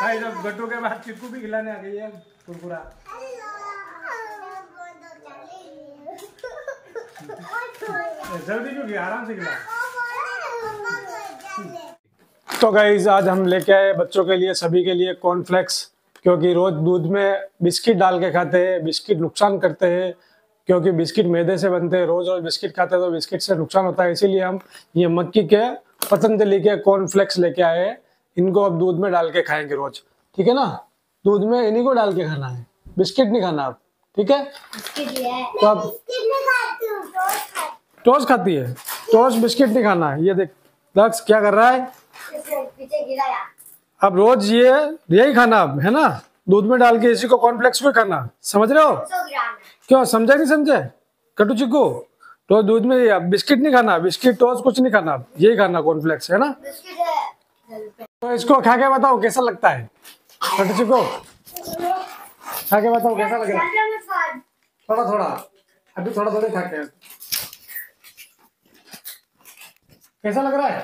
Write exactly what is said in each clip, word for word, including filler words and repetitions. भाई जब गट्टू के बाद चिकू भी खिलाने आ गई है कुरकुरा। जल्दी क्योंकि आराम से खिला। तो गाइस आज हम लेके आए बच्चों के लिए, सभी के लिए कॉर्नफ्लेक्स, क्योंकि रोज दूध में बिस्किट डाल के खाते हैं, बिस्किट नुकसान करते हैं क्योंकि बिस्किट मैदे से बनते हैं। रोज रोज बिस्किट खाते हैं तो बिस्किट से नुकसान होता है, इसीलिए हम ये मक्की के पतंजली के कॉर्नफ्लेक्स लेके आए हैं। इनको अब दूध में डाल के खाएंगे रोज, ठीक है ना? दूध में इन्हीं को डाल के खाना है, बिस्किट नहीं खाना आप, ठीक है? तो आप टोस खाती है, टोस बिस्किट नहीं खाना है। ये देख लक्ष्य क्या कर रहा है, अब रोज ये यही खाना अब, है ना? दूध में डाल के इसी को कॉर्नफ्लेक्स में खाना, समझ रहे हो? क्यों समझे नहीं समझे कट्टू चिकू? तो दूध में ये बिस्किट नहीं खाना, बिस्किट टोस्ट कुछ नहीं खाना, यही खाना कॉर्नफ्लेक्स, है ना? तो इसको खा के बताओ कैसा लगता है कट्टू चिकू, खा के बताओ कैसा लग रहा है? थोड़ा थोड़ा अभी थोड़ा थोड़ा खा के कैसा लग रहा है?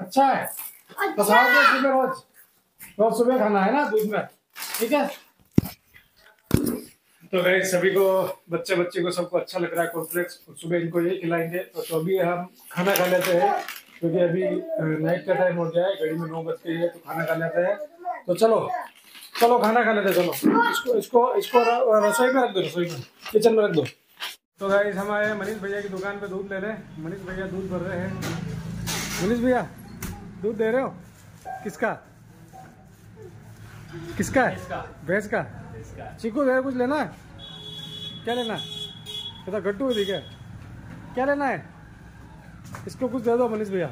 अच्छा है। तो सुबह रोज रोज सुबह खाना है ना दूध में, ठीक है? तो गाइस सभी को, बच्चे बच्चे को सबको अच्छा लग रहा है कॉर्नफ्लेक्स, सुबह इनको यही खिलाएंगे। तो तो अभी हम खाना खा लेते हैं क्योंकि अभी नाइट का टाइम हो गया है, घड़ी में नौ बज गई है, तो खाना खा लेते हैं। तो चलो चलो खाना खा लेते हैं, चलो इसको इसको इसको रसोई में रख दो, रसोई में किचन में रख दो। तो गाइस हम आए मनीष भैया की दुकान पर दूध ले रहे हैं। मनीष भैया दूध भर रहे हैं। मनीष भैया दूध दे रहे हो किसका? किसका है? भैंस का। चिकू भैया कुछ लेना है? क्या लेना है? गट्टू ठीक है, क्या लेना है? इसको कुछ दे दो मनीष भैया,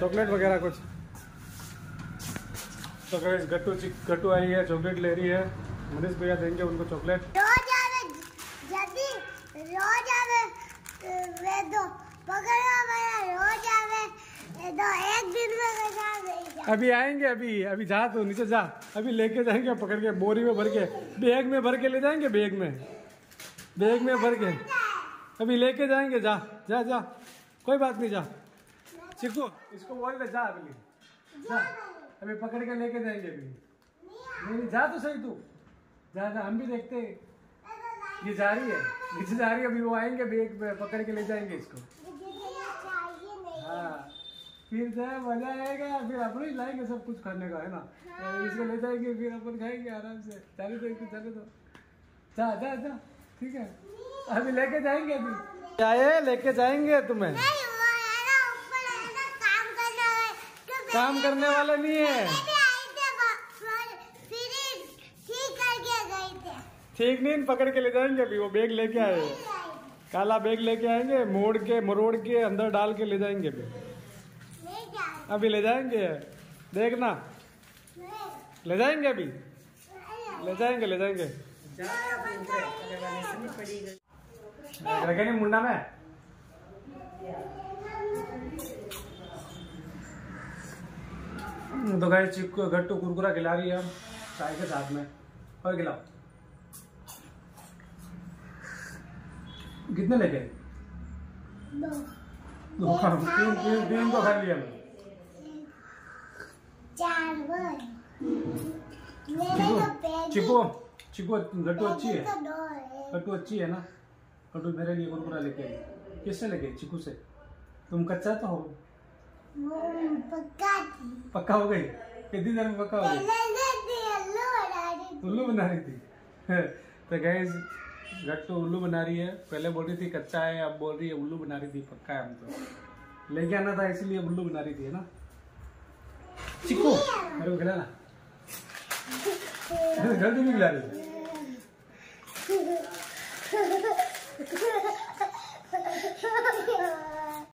चॉकलेट वगैरह कुछ। तो गाइस गट्टू गट्टू आई है, चॉकलेट ले रही है, मनीष भैया देंगे उनको चॉकलेट। रोज आवे जल्दी, रोज आवे वे दो पकड़ो भैया, रोज आवे वे दो, एक दिन में गजा दे। अभी आएंगे, अभी अभी जा, तो नीचे जा, अभी लेके जाएंगे पकड़ के, बोरी में भर के, बैग में भर के ले जाएंगे, बैग में बैग में भर के अभी लेके जाएंगे। जा जा जा, कोई बात नहीं, जा चिकू इसको बोल ले, जा अभी जा, अभी पकड़ के लेके जाएंगे अभी। नहीं जा तो सही, तू जा जा, हम भी देखते हैं। ये जा रही है, नीचे जा रही है, अभी वो आएंगे बैग में पकड़ के ले जाएंगे इसको। हाँ फिर जाए, मजा आएगा, फिर अपन ही लाएंगे सब कुछ खाने का, है ना? हाँ। इसको ले जाएंगे फिर अपन खाएंगे आराम से। चले तो इसको, चले तो जा जा जा, ठीक है? अभी लेके जाएंगे, अभी जाए लेके जाएंगे तुम्हें। नहीं, वो है ना ऊपर है ना, काम करने वाले, तो काम करने वाले नहीं है। ठीक नहीं, पकड़ के ले जाएंगे अभी, वो बैग लेके आए, काला बैग लेके आएंगे, मोड़ के मरोड़ के अंदर डाल के ले जाएंगे अभी, अभी ले जाएंगे, देखना ले जाएंगे, अभी ले जाएंगे ले जाएंगे नहीं मुंडा में। तो गाइस चिकू गट्टू कुरकुरा खिला रही है हम चाय के साथ में, और खिलाओ। कितने ले गए? दो तीन तीन तीन तो खा लिया। चिकू चिकू गट्टू अच्छी है, गट्टू अच्छी है ना? गट्टू मेरे लिए कुरकुरा लेके आई, किससे लेके? चिकू से। तुम कच्चा तो हो, पक्का पक्का हो गई, कितनी देर में पक्का हो गई? उल्लू बना रही थी। तो गैस गट्टू उल्लू बना रही है, पहले बोल रही थी कच्चा है, अब बोल रही है उल्लू बना रही थी पक्का है, हम तो लेके आना था इसीलिए उल्लू बना रही थी, है ना? चिकू मेरे को खिला ना, जल्दी भी खिला रही।